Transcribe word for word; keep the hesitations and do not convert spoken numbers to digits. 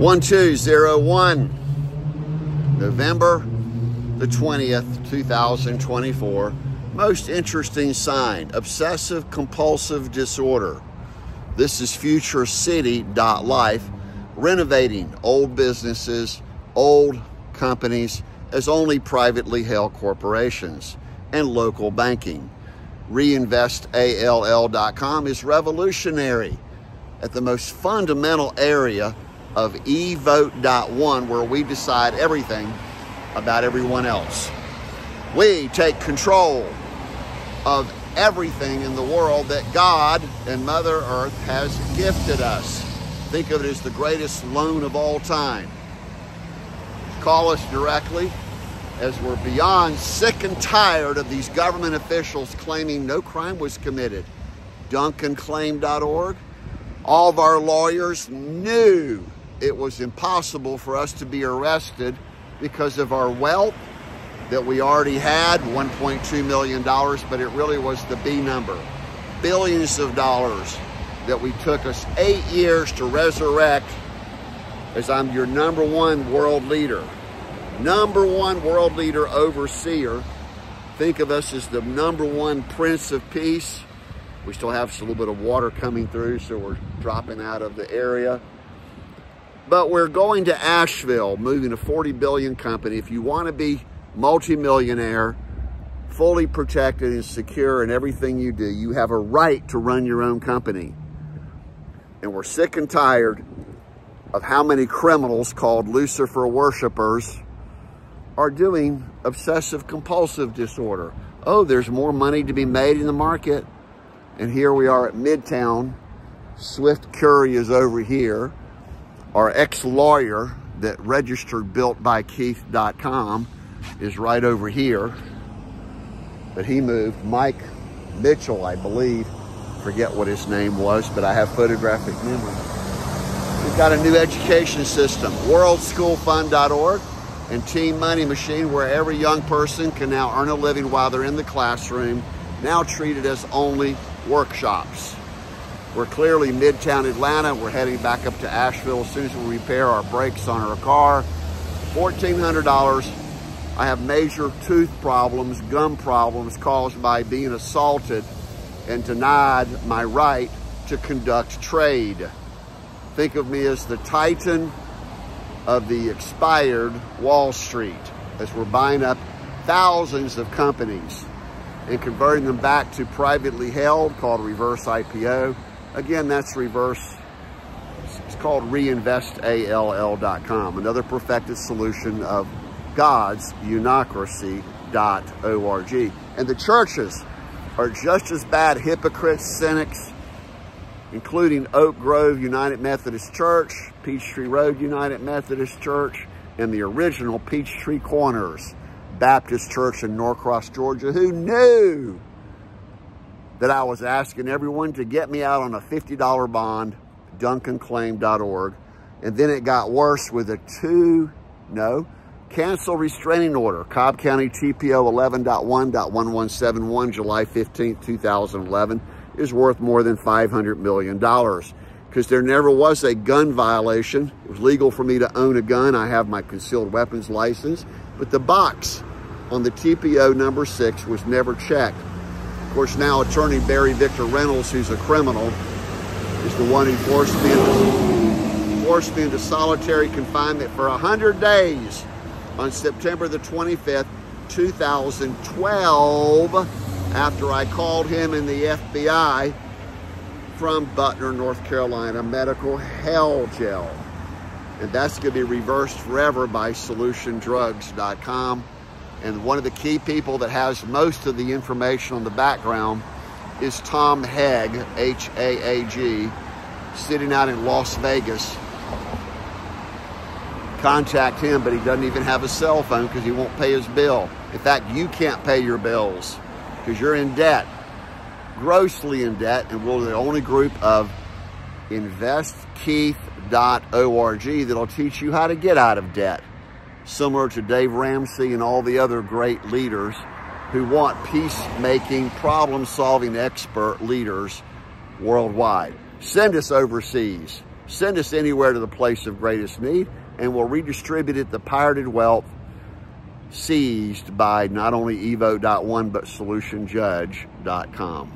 one two zero one, November the twentieth, two thousand twenty-four. Most interesting sign, obsessive compulsive disorder. This is future city dot life, renovating old businesses, old companies as only privately held corporations, and local banking. reinvest all dot com is revolutionary at the most fundamental area of evote dot one, where we decide everything about everyone else. We take control of everything in the world that God and Mother Earth has gifted us. Think of it as the greatest loan of all time. Call us directly, as we're beyond sick and tired of these government officials claiming no crime was committed. Duncan Claim dot org. All of our lawyers knew it was impossible for us to be arrested because of our wealth that we already had, one point two million dollars, but it really was the B number. Billions of dollars that we took us eight years to resurrect, as I'm your number one world leader. Number one world leader overseer. Think of us as the number one Prince of Peace. We still have a little bit of water coming through, so we're dropping out of the area. But we're going to Asheville, moving a forty billion dollar company. If you want to be multimillionaire, fully protected and secure in everything you do, you have a right to run your own company. And we're sick and tired of how many criminals called Lucifer worshipers are doing obsessive compulsive disorder. Oh, there's more money to be made in the market. And here we are at Midtown. Swift Curry is over here. Our ex-lawyer that registered built by keith dot com is right over here. But he moved. Mike Mitchell, I believe. Forget what his name was, but I have photographic memory. We've got a new education system, world school fund dot org, and Team Money Machine, where every young person can now earn a living while they're in the classroom, now treated as only workshops. We're clearly Midtown Atlanta. We're heading back up to Asheville as soon as we repair our brakes on our car. fourteen hundred dollars. I have major tooth problems, gum problems caused by being assaulted and denied my right to conduct trade. Think of me as the titan of the expired Wall Street, as we're buying up thousands of companies and converting them back to privately held, called reverse I P O. Again, that's reverse. It's called reinvest all dot com, another perfected solution of God's unocracy dot org. And the churches are just as bad hypocrites, cynics, including Oak Grove United Methodist Church, Peachtree Road United Methodist Church, and the original Peachtree Corners Baptist Church in Norcross, Georgia, who knew that I was asking everyone to get me out on a fifty dollar bond, Duncan Claim dot org. And then it got worse with a two, no, cancel restraining order, Cobb County T P O eleven point one point one one seven one, July fifteenth two thousand eleven, is worth more than five hundred million dollars, because there never was a gun violation. It was legal for me to own a gun. I have my concealed weapons license, but the box on the T P O number six was never checked. Of course, now attorney Barry Victor Reynolds, who's a criminal, is the one who forced me into, forced me into solitary confinement for one hundred days on September the twenty-fifth, two thousand twelve, after I called him and the F B I from Butner, North Carolina, medical hell jail. And that's gonna be reversed forever by solution drugs dot com. And one of the key people that has most of the information on the background is Tom Haag, H A A G, sitting out in Las Vegas. Contact him, but he doesn't even have a cell phone because he won't pay his bill. In fact, you can't pay your bills, because you're in debt, grossly in debt, and we're the only group of invest keith dot org that'll teach you how to get out of debt, similar to Dave Ramsey and all the other great leaders who want peacemaking, problem-solving expert leaders worldwide. Send us overseas, Send us anywhere to the place of greatest need, and we'll redistribute it, the pirated wealth seized by not only evote dot one, but solution judge dot com.